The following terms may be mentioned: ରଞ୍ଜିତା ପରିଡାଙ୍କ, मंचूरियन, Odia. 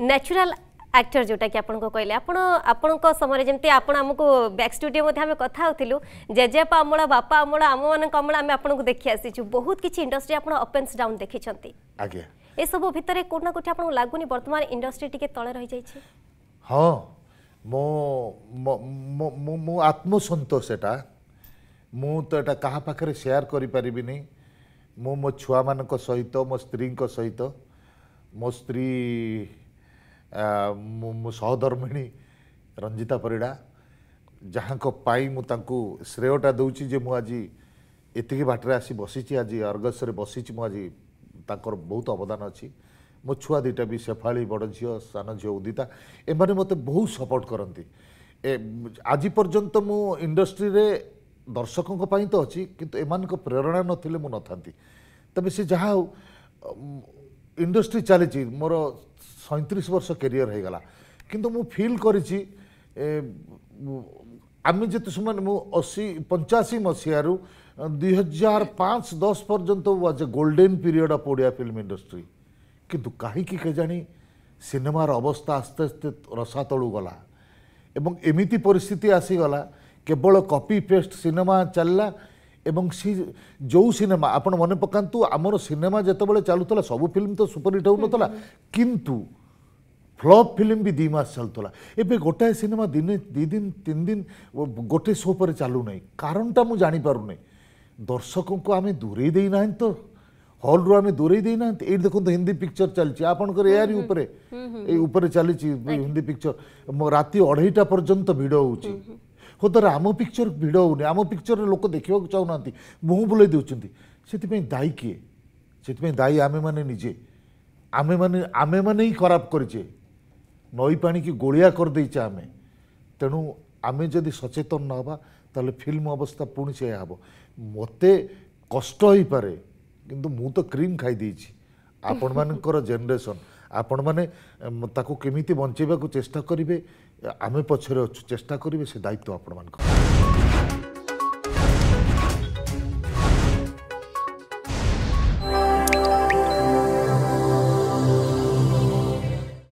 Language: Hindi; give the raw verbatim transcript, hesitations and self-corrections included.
नेचुरल एक्टर जोटा कि आपण को कहले आपण आपण को समय जेमते आपण हमको बैक स्टूडियो मध्ये हम कथा होतिलु जेजेपा अमला बापा अमला आमो मन कमल हम आपण को देखि आसी छु बहुत किछि इंडस्ट्री आपण अप एंड डाउन देखि छंती आगे ए सब भितरे कोना कोठे आपण लागुनी वर्तमान इंडस्ट्री टिके तळे रहि जाय छी हां मो मो मो आत्म संतोष एटा मु तो एटा कहा पाखरे शेयर करि परिबिनी मो मो छुआ मान को सहित मो स्त्री को सहित मो स्त्री मो सहधर्मिणी रंजिता परिडा जहाँ को पाई मु तांकू श्रेयटा दउची जे मु आज एतिकी बाटरे आसी बसीची आज अर्गस रे बसीची मु आज तांकर बहुत अवदान अछि मो छुआ दिटा भी सेफाली बड़ झियो सान झियो उदिता एमाने मते बहुत सपोर्ट करंती आज पर्यंत मु इंडस्ट्री रे दर्शकों को पाई तो अछि किंतु एमान को प्रेरणा नथिले मु नथांती तबे से जहाँ इंडस्ट्री चली मोर सैंतीस वर्ष कैरियर हो गला किंतु मु फील करिछि आम जिते समय मु अशी पंचाशी मसीह रु दुई हजार पाँच दस पर्यंत was golden period of Odia film industry किंतु कहीं केजाणी सिनेमार अवस्था आस्ते आस्ते रसा तलू गला एवं एमिति परिस्थिति आसीगला केवल कॉपी पेस्ट सिनेमा चलला एवं सी जो सिनेमा आपन मन पकांतु आमर सिनेमा जेतबेले चालुतला सब फिल्म तो सुपरहिट होनतला किंतु फ्लॉप फिल्म भी दी मास चलतला एबे गोटाए सिनेमा दिने दी दिन तीन दिन गोटे शो पर चालू नहीं कारणटा मु जानि पारु नहीं दर्शकों को आमे दूरे देई नाहं तो हॉल रु आमे दूरे देई नाहं ए देखो तो हिंदी पिक्चर चलची आपन कर एआर ऊपर ए ऊपर चलची हिंदी पिक्चर राती अढ़ाईटा पर्यंत भिड़ होउची खोदरा आम पिक्चर भिड़ होने आम पिक्चर लोक देखा चाहूना मुँह बुले देते से दायी किए से दायी आमे मैंने निजे आमे मैंने आमे मैंने ही खराब करे नई पा कि गोलिया करदे आमे तेणु आमे जदि सचेतन ना होबा ताले फिल्म अवस्था पुणी से हे मते कष्ट हो पारे किंतु मु तो क्रीम खाई आपण मानकर जेनरेशन आपण मैंने ताको केमिति बंचेबाकु चेष्टा करेंगे आमे पछरे चेष्टा करेंगे से दायित्व आपण मानकर।